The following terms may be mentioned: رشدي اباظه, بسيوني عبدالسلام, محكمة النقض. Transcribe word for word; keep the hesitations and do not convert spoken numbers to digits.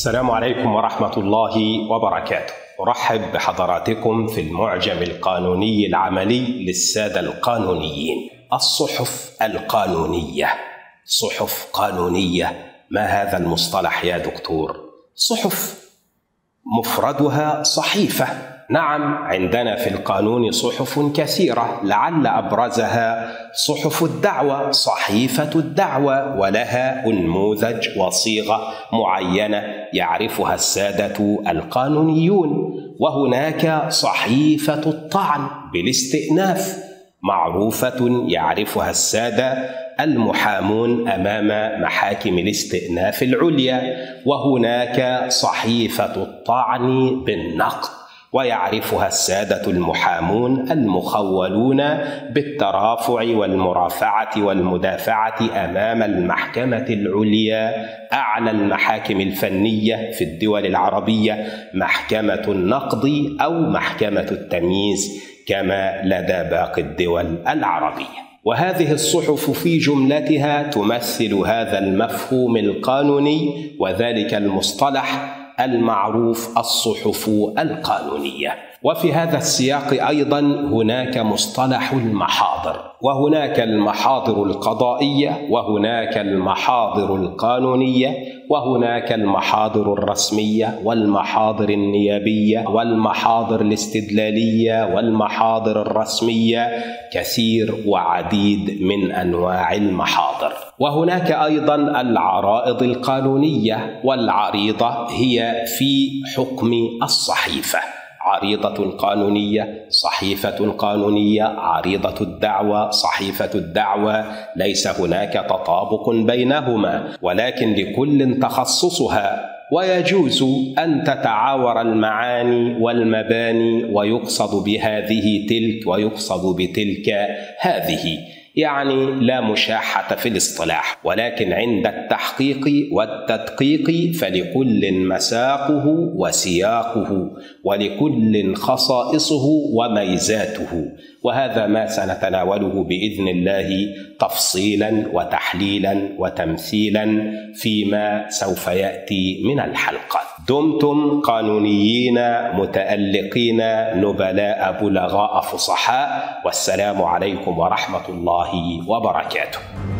السلام عليكم ورحمة الله وبركاته. أرحب بحضراتكم في المعجم القانوني العملي للسادة القانونيين. الصحف القانونية، صحف قانونية، ما هذا المصطلح يا دكتور؟ صحف مفردها صحيفة. نعم، عندنا في القانون صحف كثيرة، لعل أبرزها صحف الدعوة، صحيفة الدعوة، ولها أنموذج وصيغة معينة يعرفها السادة القانونيون. وهناك صحيفة الطعن بالاستئناف، معروفة يعرفها السادة المحامون أمام محاكم الاستئناف العليا. وهناك صحيفة الطعن بالنقض، ويعرفها السادة المحامون المخولون بالترافع والمرافعة والمدافعة أمام المحكمة العليا، أعلى المحاكم الفنية في الدول العربية، محكمة النقض أو محكمة التمييز كما لدى باقي الدول العربية. وهذه الصحف في جملتها تمثل هذا المفهوم القانوني وذلك المصطلح المعروف الصحف القانونية. وفي هذا السياق أيضا هناك مصطلح المحاضر، وهناك المحاضر القضائية، وهناك المحاضر القانونية، وهناك المحاضر الرسمية، والمحاضر النيابية، والمحاضر الاستدلالية، والمحاضر الرسمية، كثير وعديد من أنواع المحاضر. وهناك أيضا العرائض القانونية، والعريضة هي في حكم الصحيفة، عريضة قانونية، صحيفة قانونية، عريضة الدعوة، صحيفة الدعوة، ليس هناك تطابق بينهما، ولكن لكل تخصصها، ويجوز أن تتعاور المعاني والمباني، ويقصد بهذه تلك ويقصد بتلك هذه، يعني لا مشاحة في الاصطلاح، ولكن عند التحقيق والتدقيق فلكل مساقه وسياقه، ولكل خصائصه وميزاته. وهذا ما سنتناوله بإذن الله تفصيلا وتحليلا وتمثيلا فيما سوف يأتي من الحلقة. دمتم قانونيين متألقين نبلاء بلغاء فصحاء، والسلام عليكم ورحمة الله وبركاته.